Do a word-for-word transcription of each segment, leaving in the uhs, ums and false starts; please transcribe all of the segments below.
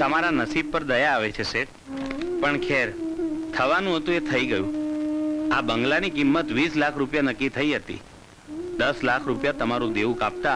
तमारा नसीब पर दया आवे छे सेठ, पण खेर थवानुं हतुं ए थई गयुं। आ बंगलानी किंमत वीस लाख रूपिया नक्की थई हती। दस लाख रूपिया तमारुं देवुं कापता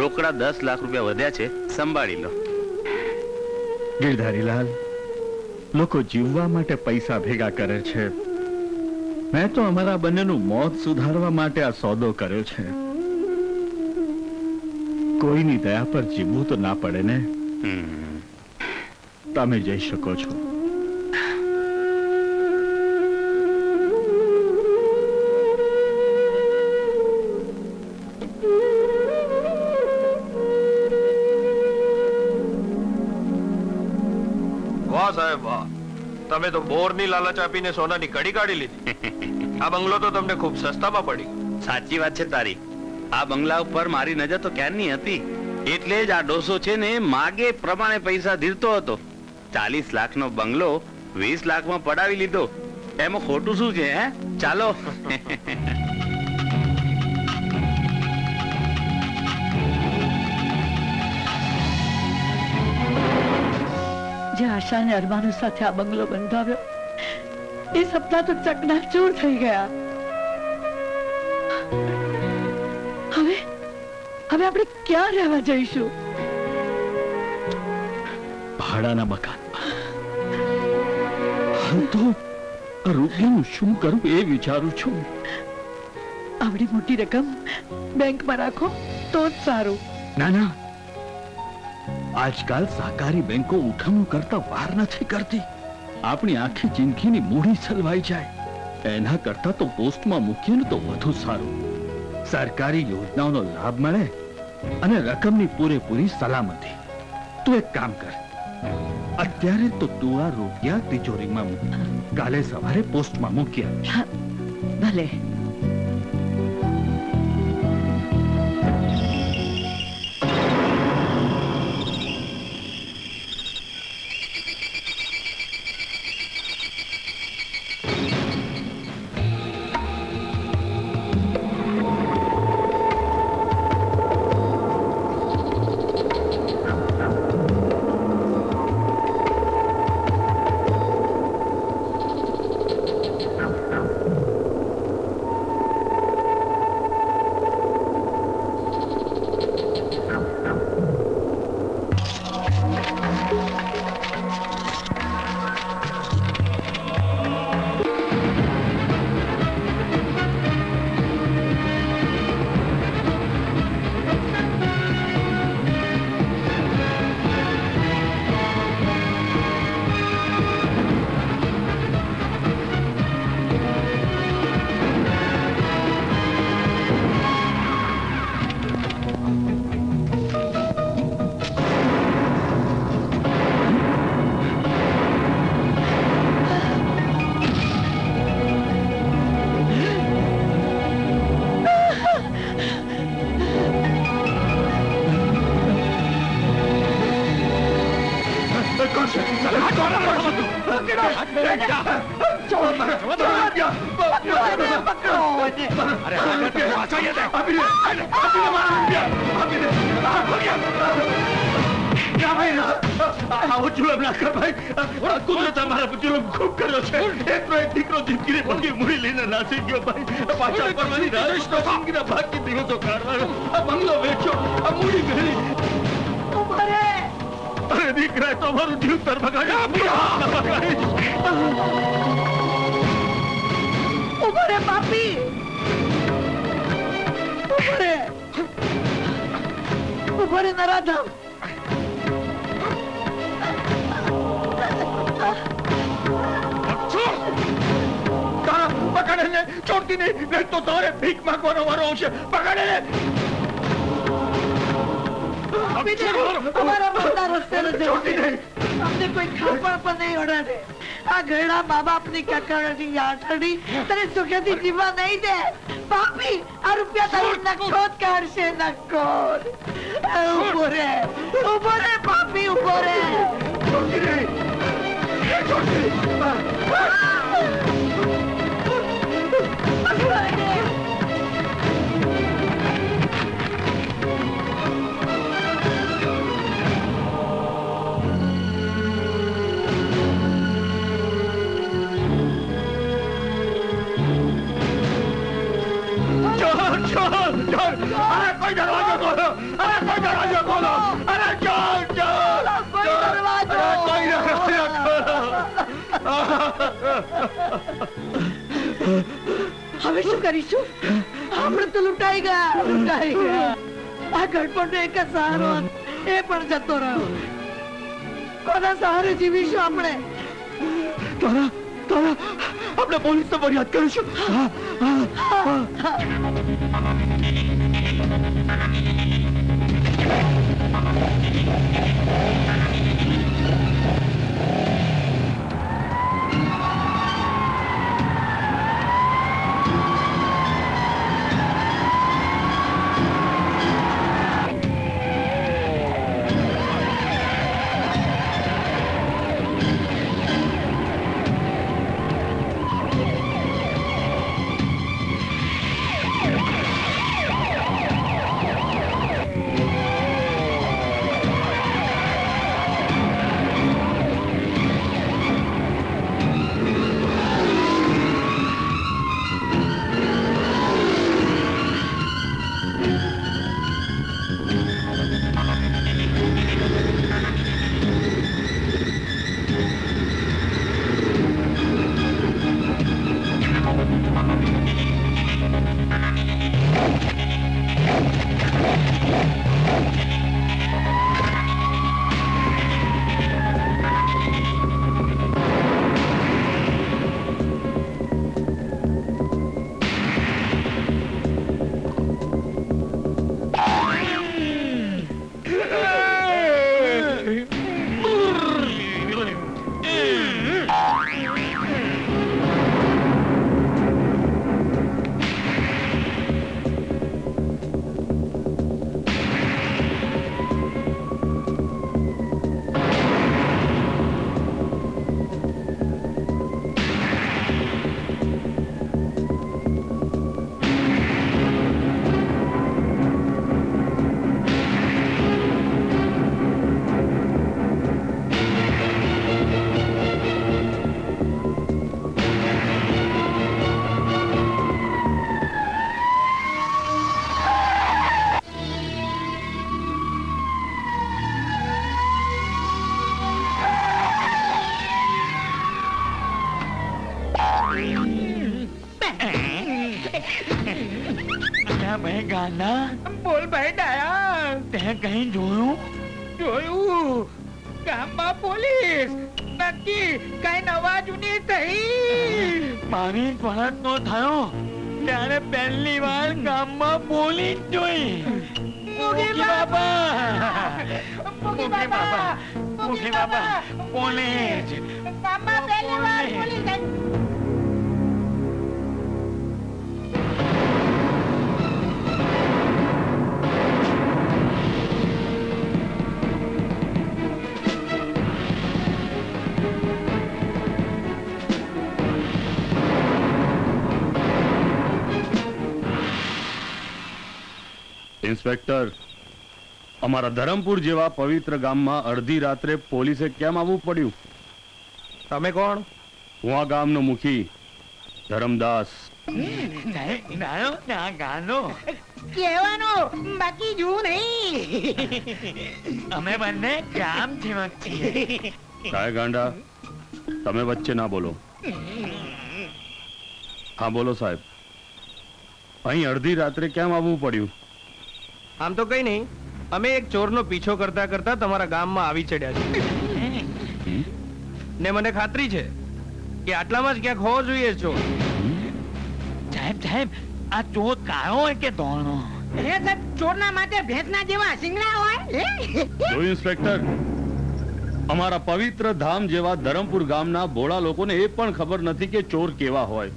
रोकड़ा दस लाख रूपिया वध्या छे, संभाळी लो। गिरधारीलाल, लोको जीववा माटे पैसा भेगा करे छे। मैं तो अमरा बन्नेनुं मौत सुधारवा माटे आ सौदो कर्यो छे। कोईनी दया पर जीववुं तो ना पड़े ने। तमे जई शको छो। वाह साहेब वाह, तमे तो बोरनी लालच आपीने सोनानी कड़ी काढ़ी लीधी। आ बंगलो तो तमने खूब सस्तामां पड़ी। साची वात छे तारी। आ बंगला उपर मारी नजर तो केनी हती, एटले ज आ डोसो छे ने मागे प्रमाणे पैसा धीरतो हतो। चालीस लाख नो बंगलो वीस लाख मां पडावी लीधो, एमां खोटू शुं छे? हे चालो। जे आशा ने अरमानो साथे आ बंगलो बंधाव्यो ए सपना तो चकनाचूर थई गया। हमें अपने क्या रहवा जाइशु? भाड़ाना मकान। हम तो रुपयों शुं करूं ये विचारू छूं। आवड़ी मोटी रकम बैंक में राखो तो सारू। ना ना, आजकल सहकारी बैंकों उठमणुं करता वार नथी करती। आपनी आखी जिंदगी नी मूड़ी सलवाई जाए एना करता तो पोस्ट में मूकीए ने तो वधु सारू। सरकारी योजनाओं नो लाभ मळे अने रकमनी पूरेपूरी सलामती। तू एक काम कर, अत्यारे तो तू आ रूपिया तिजोरी में मूक, काले सवारे पोस्ट में मूकी आवीश। भले। हमेशा करीशु हमने तो लुटाएगा लुटाएगा आ गड़पड़े का सहारा ए पर जतो रहो कोना सहारे जीवीशु हमने तारा तारा अपने पुलिस से फरियाद करीशु हाँ हाँ हाँ इंस्पेक्टर अमारा धरमपुर जेवा पवित्र गाम में अर्धी रात्रे पोलीसे केम आववू पड्यू? तमे कोण? हूँ आ गाम नो मुखी धरमदास। नायो ना गानो केवानो बाकी जू नहीं अमे बन्ने गाम थी काय गांडा तमे वच्चे ना बोलो। हाँ बोलो साहेब अहीं अर्धी रात्रे केम आववू पड्यू? आम तो कई नहीं अमे एक चोर नो पीछो करता करता तमारा गाम में आवी चढ़्या छे ने मने खातरी छे कि आटलामां ज क्यांक होवो जोईए चोर। साहेब साहेब आ चोर काळो होय के धोळो? ए साहेब चोरना माथे भेतना जेवा सिंगड़ा होय। जो इंस्पेक्टर अमारा पवित्र धाम जेवा धरमपुर गामना बोळा लोकोने ए पण खबर नथी के चोर केवा होय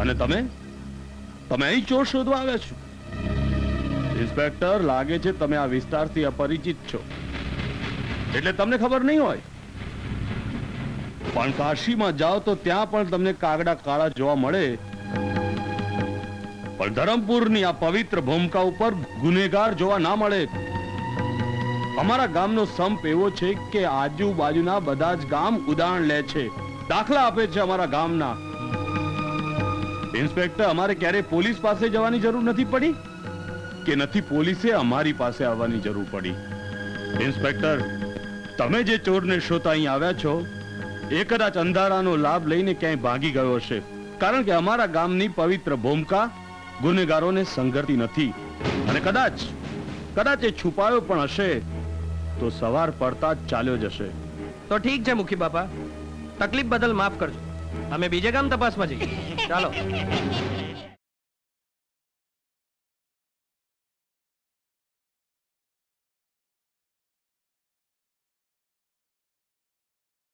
अने तमे तमे अहीं चोर शोधवा आव्या छो। इंस्पेक्टर लागे छे तमे आ विस्तार थी अपरिचित छो एटले तमने खबर नहीं होय पण काशी में जाओ तो त्यां पण तमने कागड़ा काळा जोवा मळे पण धरमपुर नी आ पवित्र भूमिका उपर गुनेगार जोवा ना मळे। अमारा गामनो संप एवो छे के आजूबाजूना बधा ज गाम उदाहरण ले छे दाखला आपे छे अमारा गामना। इंस्पेक्टर अमारे क्यारे पोलीस पासे जवानी जरूर नथी पड़ी કે નથી પોલીસે અમારી પાસે આવવાની જરૂર પડી। ઇન્સ્પેક્ટર, તમે જે ચોરને શોધતા અહીં આવ્યા છો એ કદાચ અંધારાનો લાભ લઈને ક્યાંય ભાગી ગયો હશે, કારણ કે અમારા ગામની પવિત્ર ભૂમિકા ગુનેગારોને સંગરતી નથી અને કદાચ કદાચ એ છુપાયો પણ હશે તો સવાર પડતા જ ચાલ્યો જશે। તો ઠીક છે મુખી બાપા, તકલીફ બદલ માફ કરજો, અમે બીજે ગામ તપાસમાં જઈએ, ચાલો।